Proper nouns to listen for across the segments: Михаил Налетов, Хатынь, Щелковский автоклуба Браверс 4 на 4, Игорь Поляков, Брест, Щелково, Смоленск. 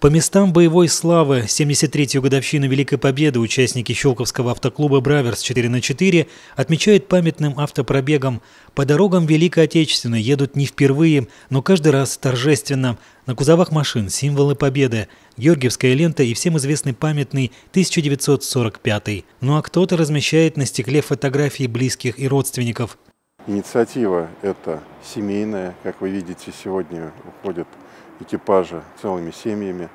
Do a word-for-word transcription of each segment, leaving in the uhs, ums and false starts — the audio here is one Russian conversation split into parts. По местам боевой славы семьдесят третью годовщину Великой Победы участники Щелковского автоклуба «Браверс четыре на четыре» отмечают памятным автопробегом. По дорогам Великой Отечественной едут не впервые, но каждый раз торжественно. На кузовах машин символы победы, георгиевская лента и всем известный памятный тысяча девятьсот сорок пятый. Ну а кто-то размещает на стекле фотографии близких и родственников. Инициатива эта семейная, как вы видите, сегодня уходят экипажи целыми семьями.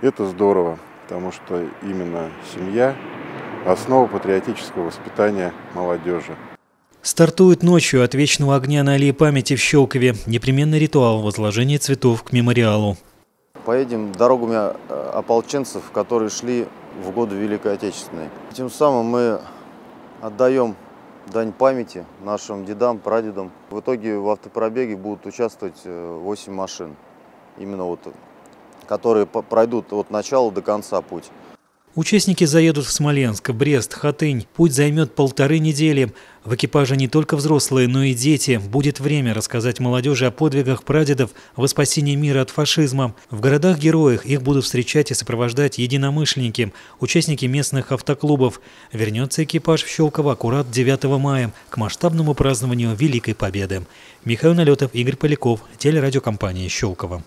Это здорово, потому что именно семья – основа патриотического воспитания молодежи. Стартует ночью от вечного огня на аллее памяти в Щелкове. Непременный ритуал возложения цветов к мемориалу. Поедем дорогами ополченцев, которые шли в годы Великой Отечественной. Тем самым мы отдаем дань памяти нашим дедам, прадедам. В итоге в автопробеге будут участвовать восемь машин, именно вот, которые пройдут от начала до конца путь. Участники заедут в Смоленск, Брест, Хатынь. Путь займет полторы недели. В экипаже не только взрослые, но и дети. Будет время рассказать молодежи о подвигах прадедов во спасении мира от фашизма. В городах-героях их будут встречать и сопровождать единомышленники, участники местных автоклубов. Вернется экипаж в Щелково аккурат девятого мая к масштабному празднованию Великой Победы. Михаил Налетов, Игорь Поляков, телерадиокомпания «Щелково».